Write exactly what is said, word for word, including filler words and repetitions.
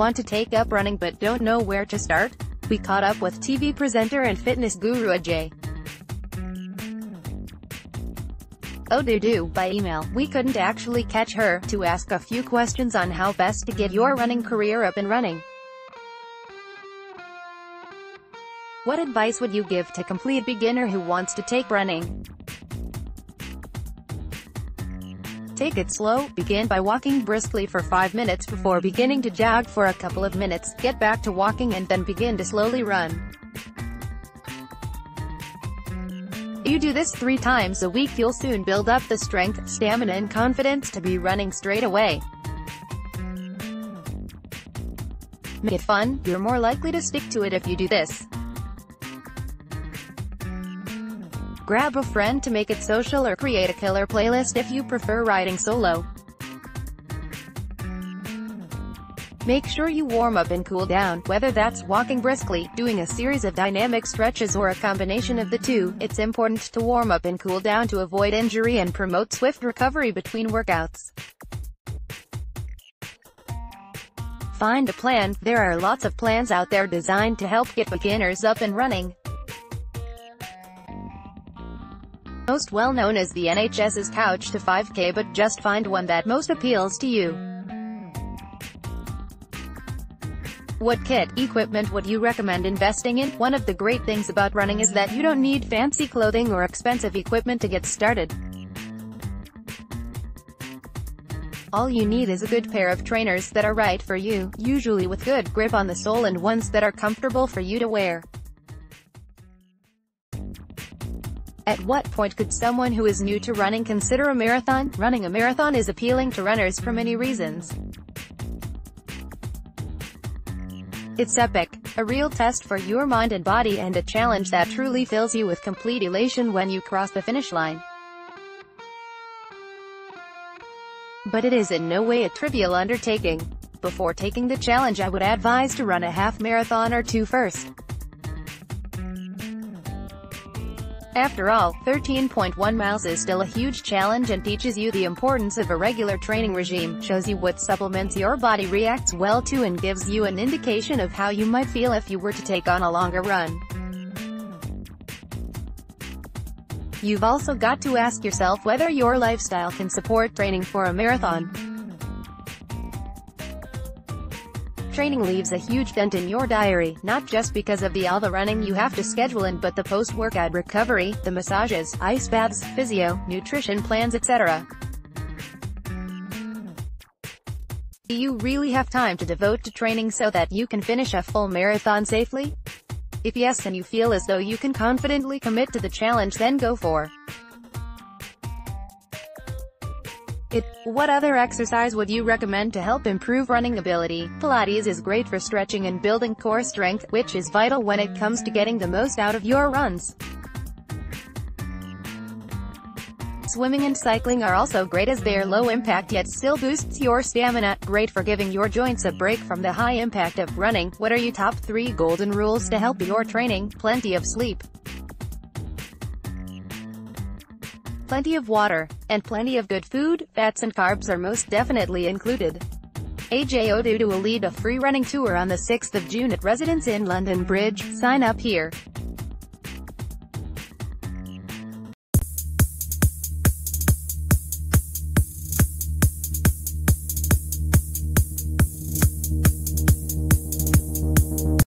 Want to take up running but don't know where to start? We caught up with T V presenter and fitness guru A J Odudu by email. We couldn't actually catch her, to ask a few questions on how best to get your running career up and running. What advice would you give to a complete beginner who wants to take running? Take it slow. Begin by walking briskly for five minutes before beginning to jog for a couple of minutes, get back to walking and then begin to slowly run. If you do this three times a week, you'll soon build up the strength, stamina and confidence to be running straight away. Make it fun. You're more likely to stick to it if you do this. Grab a friend to make it social, or create a killer playlist if you prefer riding solo. Make sure you warm up and cool down, whether that's walking briskly, doing a series of dynamic stretches or a combination of the two. It's important to warm up and cool down to avoid injury and promote swift recovery between workouts. Find a plan. There are lots of plans out there designed to help get beginners up and running. Most well known is the N H S's Couch to five K, but just find one that most appeals to you. What kit, equipment would you recommend investing in? One of the great things about running is that you don't need fancy clothing or expensive equipment to get started. All you need is a good pair of trainers that are right for you, usually with good grip on the sole and ones that are comfortable for you to wear. At what point could someone who is new to running consider a marathon? Running a marathon is appealing to runners for many reasons. It's epic, a real test for your mind and body, and a challenge that truly fills you with complete elation when you cross the finish line. But it is in no way a trivial undertaking. Before taking the challenge, I would advise to run a half marathon or two first. After all, thirteen point one miles is still a huge challenge and teaches you the importance of a regular training regime, shows you what supplements your body reacts well to and gives you an indication of how you might feel if you were to take on a longer run. You've also got to ask yourself whether your lifestyle can support training for a marathon. Training leaves a huge dent in your diary, not just because of the all the running you have to schedule in, but the post-workout recovery, the massages, ice baths, physio, nutrition plans, et cetera. Do you really have time to devote to training so that you can finish a full marathon safely? If yes, and you feel as though you can confidently commit to the challenge, then go for it. What other exercise would you recommend to help improve running ability? Pilates is great for stretching and building core strength, which is vital when it comes to getting the most out of your runs. Swimming and cycling are also great, as they are low impact yet still boosts your stamina, great for giving your joints a break from the high impact of running. What are your top three golden rules to help your training? Plenty of sleep, plenty of water, and plenty of good food. Fats and carbs are most definitely included. A J Odudu will lead a free running tour on the sixth of June at Residence in London Bridge. Sign up here.